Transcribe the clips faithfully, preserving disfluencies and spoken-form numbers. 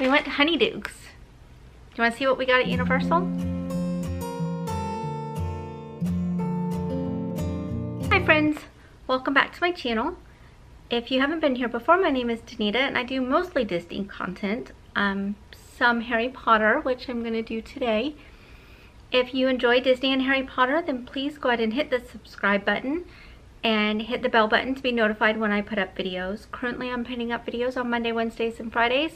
We went to Honeydukes. Do you want to see what we got at Universal? Hi friends, welcome back to my channel. If you haven't been here before, my name is Danita and I do mostly Disney content. Um, some Harry Potter, which I'm going to do today. If you enjoy Disney and Harry Potter, then please go ahead and hit the subscribe button and hit the bell button to be notified when I put up videos. Currently I'm putting up videos on Monday, Wednesdays, and Fridays,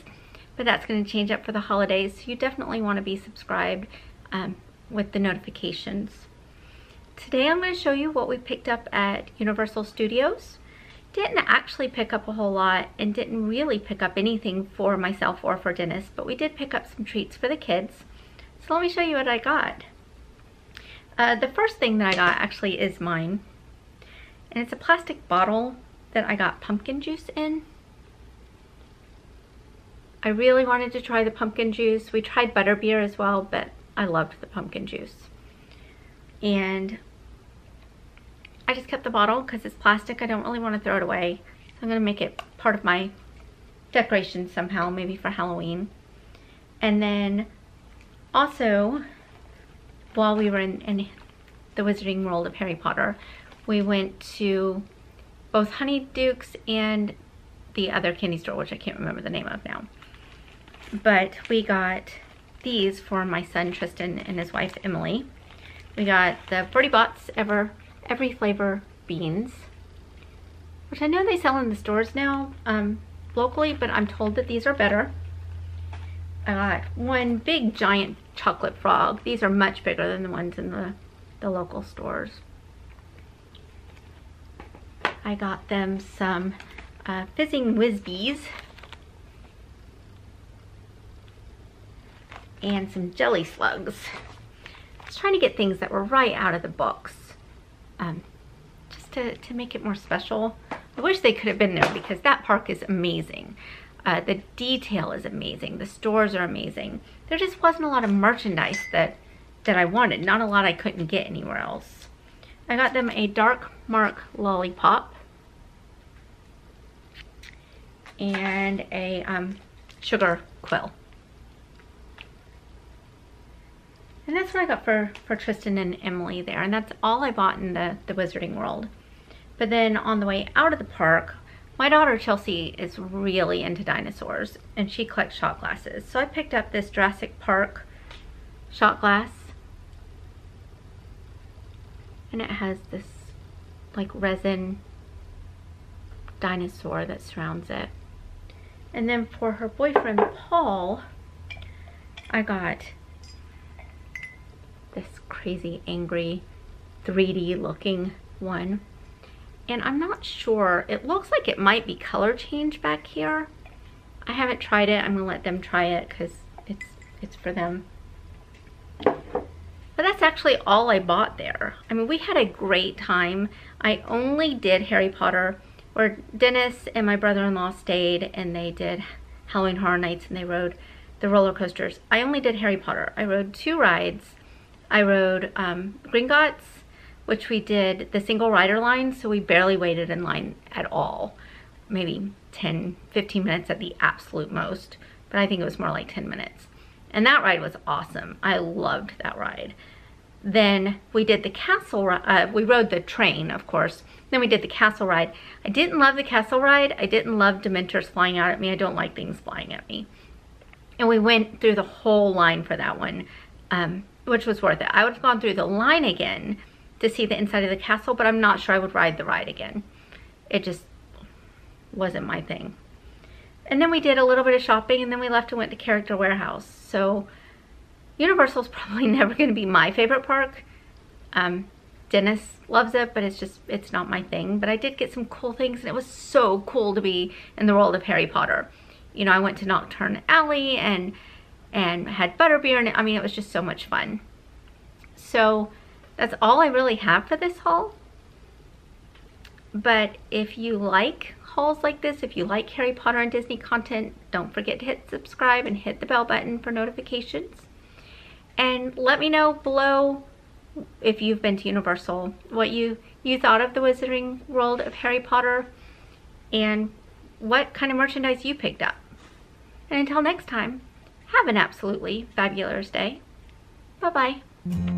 but that's going to change up for the holidays, so you definitely want to be subscribed um, with the notifications. Today I'm going to show you what we picked up at Universal Studios. Didn't actually pick up a whole lot and didn't really pick up anything for myself or for Dennis, but we did pick up some treats for the kids. So let me show you what I got. Uh, the first thing that I got actually is mine. And it's a plastic bottle that I got pumpkin juice in. I really wanted to try the pumpkin juice. We tried butterbeer as well, but I loved the pumpkin juice. And I just kept the bottle because it's plastic. I don't really want to throw it away. So I'm going to make it part of my decoration somehow, maybe for Halloween. And then also, while we were in, in the Wizarding World of Harry Potter, we went to both Honeydukes and the other candy store, which I can't remember the name of now. But we got these for my son Tristan and his wife Emily. We got the Bertie Botts ever every flavor beans, which I know they sell in the stores now um, locally, but I'm told that these are better. I got one big giant chocolate frog. These are much bigger than the ones in the, the local stores. I got them some uh, Fizzing Whizbees and some jelly slugs. I was trying to get things that were right out of the box, um, just to, to make it more special. I wish they could have been there because that park is amazing. Uh, the detail is amazing. The stores are amazing. There just wasn't a lot of merchandise that, that I wanted. Not a lot I couldn't get anywhere else. I got them a Dark Mark lollipop and a um, sugar quill. And that's what I got for, for Tristan and Emily there. And that's all I bought in the, the Wizarding World. But then on the way out of the park, my daughter Chelsea is really into dinosaurs and she collects shot glasses. So I picked up this Jurassic Park shot glass. And it has this like resin dinosaur that surrounds it. And then for her boyfriend Paul, I got this crazy angry three D looking one. And I'm not sure, it looks like it might be color change back here. I haven't tried it. I'm gonna let them try it because it's it's for them. But that's actually all I bought there. I mean, we had a great time. I only did Harry Potter, where Dennis and my brother-in-law stayed and they did Halloween Horror Nights and they rode the roller coasters. I only did Harry Potter. I rode two rides. I rode um, Gringotts, which we did the single rider line, so we barely waited in line at all. Maybe ten, fifteen minutes at the absolute most, but I think it was more like ten minutes. And that ride was awesome. I loved that ride. Then we did the castle, uh, we rode the train, of course. Then we did the castle ride. I didn't love the castle ride. I didn't love Dementors flying out at me. I don't like things flying at me. And we went through the whole line for that one, um, which was worth it. I would have gone through the line again to see the inside of the castle, but I'm not sure I would ride the ride again. It just wasn't my thing. And then we did a little bit of shopping and then we left and went to Character Warehouse. So Universal's probably never going to be my favorite park. Um, Dennis loves it, but it's just, it's not my thing. But I did get some cool things and it was so cool to be in the world of Harry Potter. You know, I went to Knockturn Alley and, and had butterbeer and I mean, it was just so much fun. So that's all I really have for this haul. But if you like hauls like this, if you like Harry Potter and Disney content, don't forget to hit subscribe and hit the bell button for notifications. And let me know below if you've been to Universal, what you, you thought of the Wizarding World of Harry Potter and what kind of merchandise you picked up. And until next time, have an absolutely fabulous day. Bye-bye.